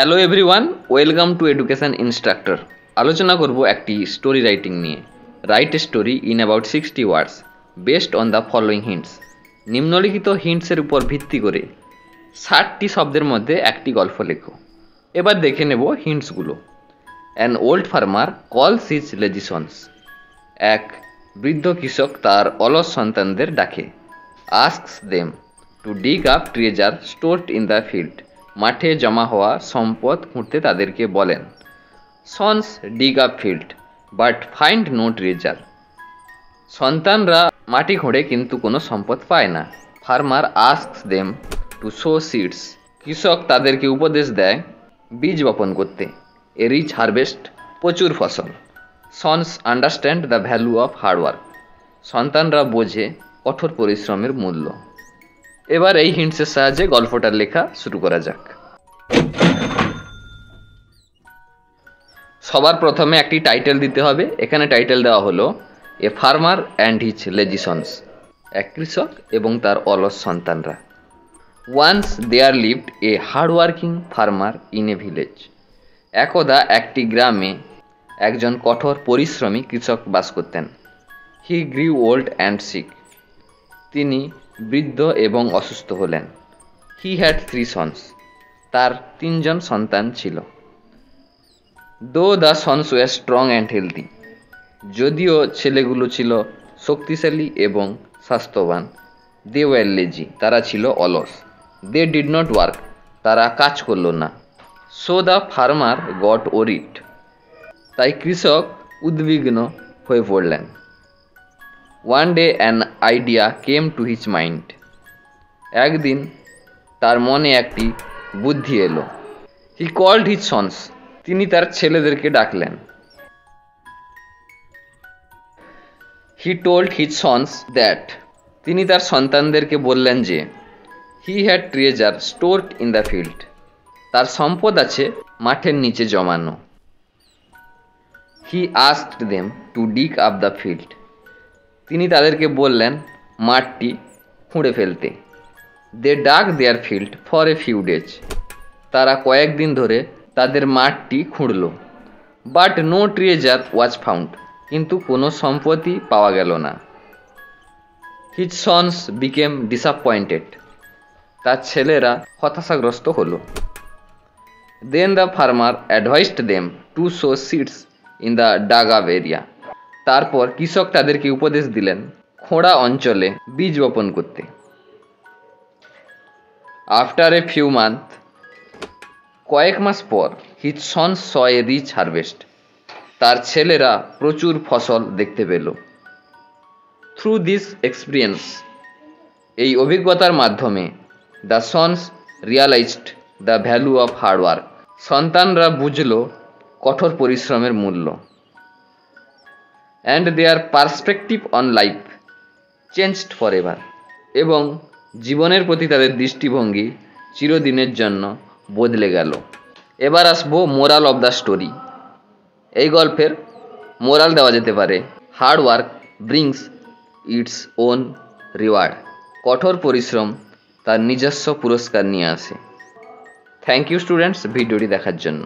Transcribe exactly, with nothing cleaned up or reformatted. Hello everyone, welcome to education instructor. আলোচনা করব একটি স্টোরি রাইটিং নিয়ে। Write a story in about sixty words based on the following hints. নিম্নলিখিত হিন্টসের উপর ভিত্তি করে ষাটটি শব্দের মধ্যে একটি গল্প লেখো। এবার দেখে নেব হিন্টসগুলো। An old farmer calls his lazy sons. এক বৃদ্ধ কৃষক তার অলস সন্তানদের ডাকে। Asks them to dig up treasure stored in the field. মাঠে জমা হওয়া সম্পদ খুঁড়তে তাদেরকে বলেন। Sons dig up field but find no treasure. সন্তানরা মাটি খোঁড়ে কিন্তু কোনো সম্পদ পায় না। Farmer asks them to sow seeds. কৃষক তাদেরকে উপদেশ দেয় বীজ বপন করতে। এ রিচ হারভেস্ট প্রচুর ফসল। Sons understand the value of hard work. সন্তানরা বোঝে কঠোর পরিশ্রমের মূল্য। এবার এই হিন্টসের সাহায্যে গল্পটার লেখা শুরু করা যাক। সবার প্রথমে একটি টাইটেল দিতে হবে। এখানে টাইটেল দেওয়া হলো a farmer and his lazy sons. এক কৃষক এবং তার অলস সন্তানরা। Once there lived a hardworking farmer in a village. একদা একটি গ্রামে একজন কঠোর পরিশ্রমী কৃষক বাস করতেন। He grew old and sick. তিনি বৃদ্ধ এবং অসুস্থ হলেন। He had three sons. তার তিনজন সন্তান ছিল। Though the sons were strong and healthy. যদিও ছেলেগুলো ছিল শক্তিশালী এবং স্বাস্থ্যবান। They were lazy. তারা ছিল অলস। দে ডিড নট ওয়ার্ক। তারা কাজ করল না। So the farmer got worried. তাই কৃষক উদ্বিগ্ন হয়ে পড়লেন। One day an idea came to his mind. একদিন তার মনে একটি বুদ্ধি এলো। He called his sons. তিনি তার ছেলেদেরকে ডাকলেন। He told his sons that. তিনি তার সন্তানদেরকে বললেন যে he had treasure stored in the field. তার সম্পদ আছে মাঠের নিচে জমানো। He asked them to dig up the field. তিনি তাদেরকে বললেন মাঠটি খুঁড়ে ফেলতে। They dug their field for a few days. তারা কয়েকদিন ধরে তাদের মাঠটি খুঁড়ল। But no treasure was found. কিন্তু কোনো সম্পত্তি পাওয়া গেল না। His sons became disappointed. তার ছেলেরা হতাশাগ্রস্ত হলো। Then the farmer advised them to sow seeds in the dug up area. তারপর কৃষক তাদেরকে উপদেশ দিলেন খোঁড়া অঞ্চলে বীজ বপন করতে। আফটার এ ফিউ মান্থ, কয়েক মাস পর, his sons saw a rich harvest. তার ছেলেরা প্রচুর ফসল দেখতে পেল। থ্রু দিস এক্সপিরিয়েন্স, এই অভিজ্ঞতার মাধ্যমে, the sons realised the value of hard work. সন্তানরা বুঝল কঠোর পরিশ্রমের মূল্য। And their perspective on life changed forever. এবং জীবনের প্রতি তাদের দৃষ্টিভঙ্গি চিরদিনের জন্য বদলে গেল। এবার আসবো মোরাল অব দ্য স্টোরি। এই গল্পের মোরাল দেওয়া যেতে পারে hard work brings its own reward. কঠোর পরিশ্রম তার নিজস্ব পুরস্কার নিয়ে আসে। থ্যাংক ইউ স্টুডেন্টস ভিডিওটি দেখার জন্য।